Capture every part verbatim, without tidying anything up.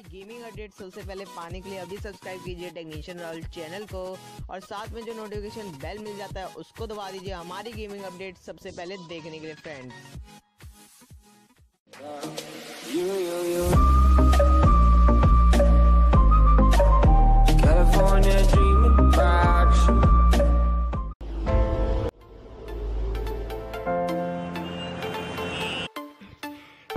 भाई gaming update सबसे पहले पाने के लिए अभी सब्सक्राइब कीजिए टेक्नीशियन राहुल चैनल को और साथ में जो नोटिफिकेशन बेल मिल जाता है उसको दबा दीजिए हमारी गेमिंग अपडेट सबसे पहले देखने के लिए फ्रेंड्स।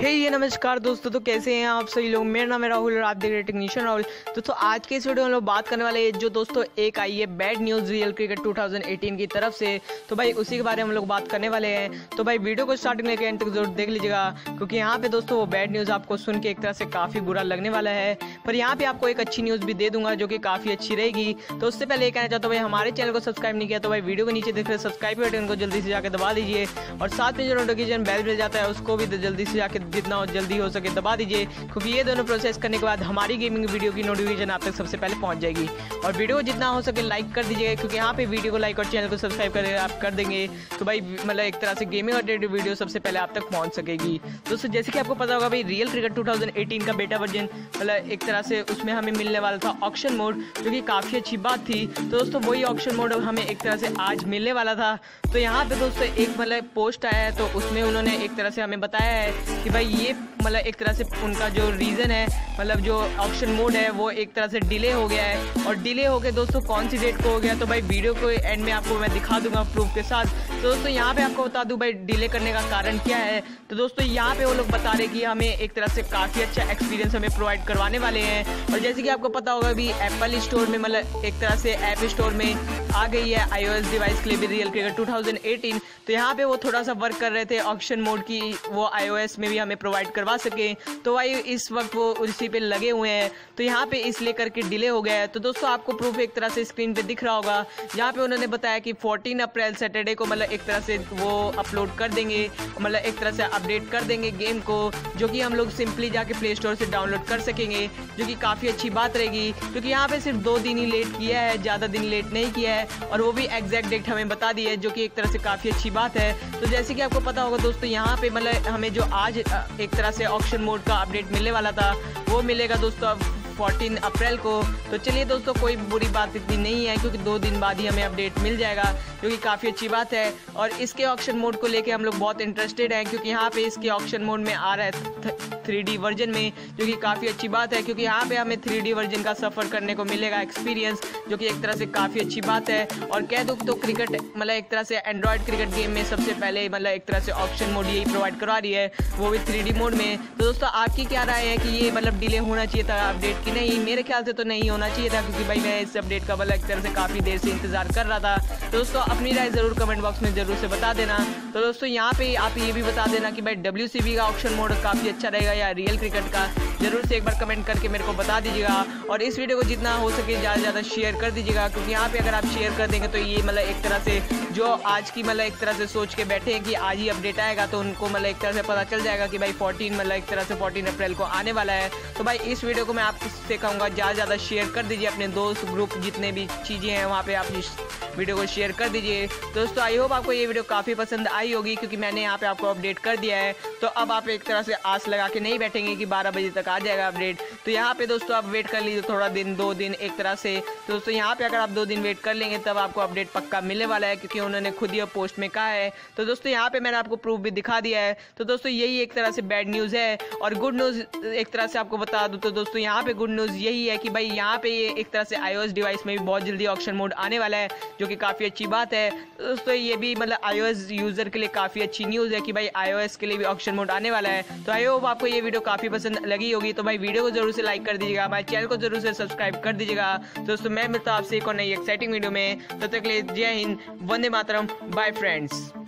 हे hey, ये नमस्कार दोस्तों, तो कैसे हैं आप सभी लोग। मेरा नाम है राहुल और आप देख रहे हैं टेक्नीशियन राहुल। दोस्तों आज के इस वीडियो में हम लोग बात करने वाले हैं जो दोस्तों एक आई है बैड न्यूज़ रियल क्रिकेट दो हज़ार अठारह की तरफ से, तो भाई उसी के बारे में हम लोग बात करने वाले हैं। तो भाई वीडियो को स्टार्टिंग लेकर एंड तक जरूर देख लीजिएगा, क्योंकि यहाँ पे दोस्तों वो बैड न्यूज़ आपको सुन के एक तरह से काफ़ी बुरा लगने वाला है, पर यहाँ पे आपको एक अच्छी न्यूज़ भी दे दूंगा जो कि काफ़ी अच्छी रहेगी। तो उससे पहले ये कहना चाहता हूँ भाई हमारे चैनल को सब्सक्राइब नहीं किया तो भाई वीडियो के नीचे देख रहे सब्सक्राइब बटन को जल्दी से जाकर दबा दीजिए और साथ में जो नोटिफिकेशन बेल मिल जाता है उसको भी जल्दी से जाकर जितना हो जल्दी हो सके दबा दीजिए, क्योंकि ये दोनों प्रोसेस करने के बाद हमारी गेमिंग वीडियो की नोटिफिकेशन आप तक सबसे पहले पहुंच जाएगी। और वीडियो को जितना हो सके लाइक कर दीजिएगा, क्योंकि यहाँ पे वीडियो को लाइक और चैनल को सब्सक्राइब कर आप कर देंगे तो भाई मतलब एक तरह से गेमिंग रिलेटेड वीडियो सबसे पहले आप तक पहुँच सकेगी। दोस्तों जैसे कि आपको पता होगा भाई रियल क्रिकेट दो हज़ार अठारह का बेटा वर्जन मतलब एक तरह से उसमें हमें मिलने वाला था ऑक्शन मोड, जो कि काफ़ी अच्छी बात थी। तो दोस्तों वही ऑक्शन मोड हमें एक तरह से आज मिलने वाला था। तो यहाँ पर दोस्तों एक मतलब पोस्ट आया है, तो उसमें उन्होंने एक तरह से हमें बताया है कि भाई ये मतलब एक तरह से उनका जो रीज़न है मतलब जो ऑप्शन मोड है वो एक तरह से डिले हो गया है। और डिले हो गया दोस्तों कौन सी डेट को हो गया, तो भाई वीडियो को एंड में आपको मैं दिखा दूंगा प्रूफ के साथ। तो दोस्तों यहाँ पे आपको बता दूं भाई डिले करने का कारण क्या है। तो दोस्तों यहाँ पे वो लोग बता रहे कि हमें एक तरह से काफ़ी अच्छा एक्सपीरियंस हमें प्रोवाइड करवाने वाले हैं। और जैसे कि आपको पता होगा अभी एप्पल स्टोर में मतलब एक तरह से ऐप स्टोर में आ गई है आईओएस डिवाइस के लिए भी रियल क्रिकेट दो हज़ार अठारह। तो यहाँ पे वो थोड़ा सा वर्क कर रहे थे ऑक्शन मोड की वो आईओएस में भी हमें प्रोवाइड करवा सके, तो भाई इस वक्त वो उसी पे लगे हुए हैं। तो यहाँ पे इसलिए करके डिले हो गया है। तो दोस्तों आपको प्रूफ एक तरह से स्क्रीन पे दिख रहा होगा, यहाँ पे उन्होंने बताया कि चौदह अप्रैल सैटरडे को मतलब एक तरह से वो अपलोड कर देंगे मतलब एक तरह से अपडेट कर देंगे गेम को, जो कि हम लोग सिंपली जाके प्ले स्टोर से डाउनलोड कर सकेंगे, जो कि काफ़ी अच्छी बात रहेगी। क्योंकि यहाँ पर सिर्फ दो दिन ही लेट किया है, ज़्यादा दिन लेट नहीं किया है और वो भी एग्जैक्ट डेट हमें बता दी है, जो कि एक तरह से काफ़ी अच्छी बात है। तो जैसे कि आपको पता होगा दोस्तों यहाँ पे मतलब हमें जो आज एक तरह से ऑक्शन मोड का अपडेट मिलने वाला था वो मिलेगा दोस्तों अब चौदह अप्रैल को। तो चलिए दोस्तों कोई बुरी बात इतनी नहीं है, क्योंकि दो दिन बाद ही हमें अपडेट मिल जाएगा, जो कि काफ़ी अच्छी बात है। और इसके ऑक्शन मोड को लेके हम लोग बहुत इंटरेस्टेड हैं, क्योंकि यहाँ पे इसके ऑक्शन मोड में आ रहा है थ्री डी वर्जन में, जो कि काफ़ी अच्छी बात है। क्योंकि यहाँ पे हमें थ्री डी वर्जन का सफ़र करने को मिलेगा एक्सपीरियंस, जो कि एक तरह से काफ़ी अच्छी बात है। और कह दूँ तो क्रिकेट मतलब एक तरह से एंड्रॉयड क्रिकेट गेम में सबसे पहले मतलब एक तरह से ऑक्शन मोड यही प्रोवाइड करवा रही है, वो भी थ्री डी मोड में। तो दोस्तों आपकी क्या राय है कि ये मतलब डिले होना चाहिए था अपडेट कि नहीं? मेरे ख्याल से तो नहीं होना चाहिए था, क्योंकि भाई मैं इस अपडेट का मतलब एक तरह से काफ़ी देर से इंतजार कर रहा था। तो दोस्तों अपनी राय ज़रूर कमेंट बॉक्स में ज़रूर से बता देना। तो दोस्तों यहाँ पे आप ये भी बता देना कि भाई डब्ल्यू सी बी का ऑप्शन मोड काफ़ी अच्छा रहेगा या रियल क्रिकेट का, ज़रूर से एक बार कमेंट करके मेरे को बता दीजिएगा। और इस वीडियो को जितना हो सके ज़्यादा से ज़्यादा शेयर कर दीजिएगा, क्योंकि यहाँ पे अगर आप शेयर कर देंगे तो ये मतलब एक तरह से जो आज की मतलब एक तरह से सोच के बैठे हैं कि आज ही अपडेट आएगा, तो उनको मतलब एक तरह से पता चल जाएगा कि भाई चौदह मतलब एक तरह से चौदह अप्रैल को आने वाला है। तो भाई इस वीडियो को मैं आपसे कहूँगा ज़्यादा से ज़्यादा शेयर कर दीजिए, अपने दोस्त ग्रुप जितने भी चीज़ें हैं वहाँ पर आप इस वीडियो को शेयर कर दीजिए। दोस्तों आई होप आपको ये वीडियो काफ़ी पसंद आई होगी, क्योंकि मैंने यहाँ पे आपको अपडेट कर दिया है। तो अब आप एक तरह से आस लगा के नहीं बैठेंगे कि बारह बजे तक आ जाएगा अपडेट। तो यहाँ पे दोस्तों आप वेट कर लीजिए थोड़ा दिन, दो दिन एक तरह से। तो दोस्तों यहाँ पे अगर आप दो दिन वेट कर लेंगे तब आपको अपडेट पक्का मिलने वाला है, क्योंकि उन्होंने खुद ही पोस्ट में कहा है। तो दोस्तों यहाँ पर मैंने आपको प्रूफ भी दिखा दिया है। तो दोस्तों यही एक तरह से बैड न्यूज़ है। और गुड न्यूज़ एक तरह से आपको बता दूँ तो दोस्तों यहाँ पर गुड न्यूज़ यही है कि भाई यहाँ पे ये एक तरह से आईओएस डिवाइस में भी बहुत जल्दी ऑक्शन मोड आने वाला है, जो कि काफ़ी अच्छी बात है। दोस्तों ये भी मतलब आईओएस यूज़र के लिए काफ़ी अच्छी न्यूज़ है कि भाई आईओएस के लिए भी ऑक्शन मोड आने वाला है। तो आई होप आपको ये वीडियो काफ़ी पसंद लगी होगी। तो भाई वीडियो को जरूर से लाइक कर दीजिएगा, हमारे चैनल को जरूर से सब्सक्राइब कर दीजिएगा। दोस्तों मैं मिलता हूँ आपसे एक और नई एक्साइटिंग वीडियो में, तब तक के लिए जय हिंद, वंदे मातरम, बाय फ्रेंड्स।